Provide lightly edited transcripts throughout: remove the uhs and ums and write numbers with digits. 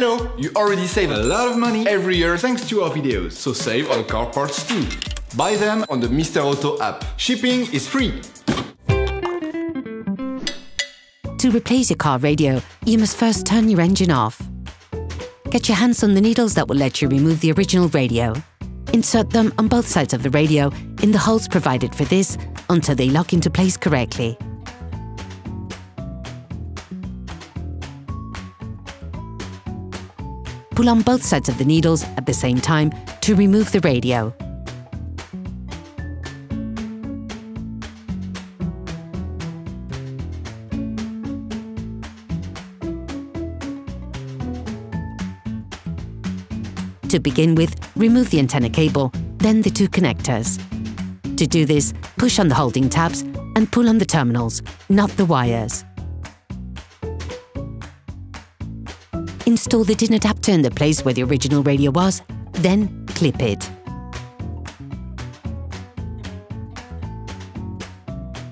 I know, you already save a lot of money every year thanks to our videos, so save on car parts too. Buy them on the Mr. Auto app. Shipping is free. To replace your car radio, you must first turn your engine off. Get your hands on the needles that will let you remove the original radio. Insert them on both sides of the radio in the holes provided for this until they lock into place correctly. Pull on both sides of the needles at the same time to remove the radio. To begin with, remove the antenna cable, then the two connectors. To do this, push on the holding tabs and pull on the terminals, not the wires. Install the DIN adapter in the place where the original radio was, then clip it.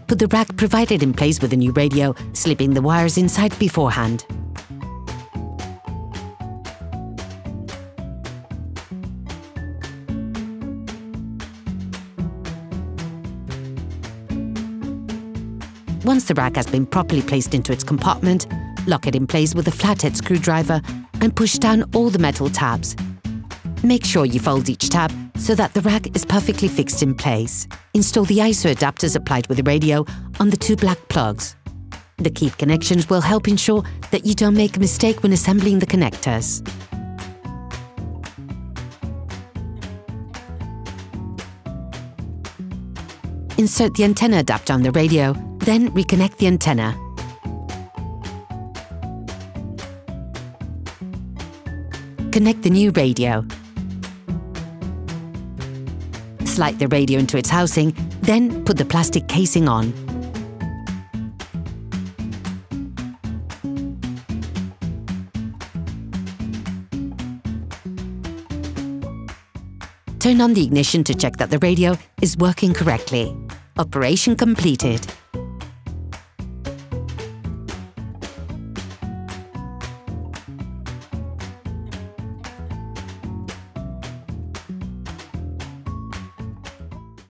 Put the rack provided in place with the new radio, slipping the wires inside beforehand. Once the rack has been properly placed into its compartment, lock it in place with a flathead screwdriver and push down all the metal tabs. Make sure you fold each tab so that the rack is perfectly fixed in place. Install the ISO adapters applied with the radio on the two black plugs. The keep connections will help ensure that you don't make a mistake when assembling the connectors. Insert the antenna adapter on the radio, then reconnect the antenna. Connect the new radio. Slide the radio into its housing, then put the plastic casing on. Turn on the ignition to check that the radio is working correctly. Operation completed.